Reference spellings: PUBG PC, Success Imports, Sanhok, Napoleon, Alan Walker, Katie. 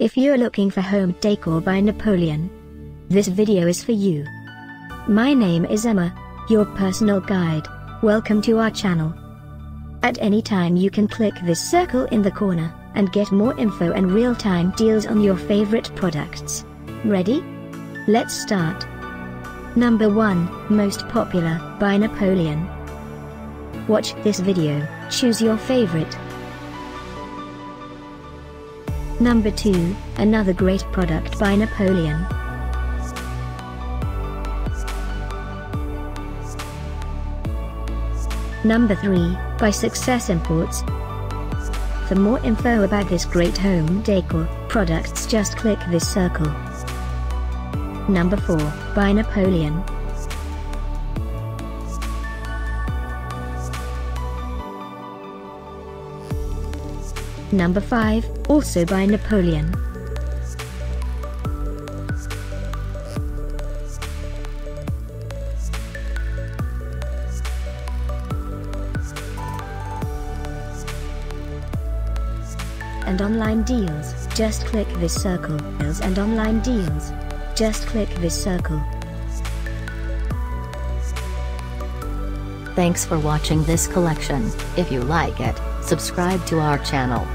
If you're looking for home decor by Napoleon, this video is for you. My name is Emma, your personal guide. Welcome to our channel. At any time you can click this circle in the corner and get more info and real-time deals on your favorite products. Ready? Let's start. Number 1, Most Popular by Napoleon. Watch this video, choose your favorite. Number 2, another great product by Napoleon. Number 3, by Success Imports. For more info about this great home decor products, just click this circle. Number 4, by Napoleon. Number 5, also by Napoleon. And online deals, just click this circle. And online deals, just click this circle. Thanks for watching this collection. If you like it, subscribe to our channel.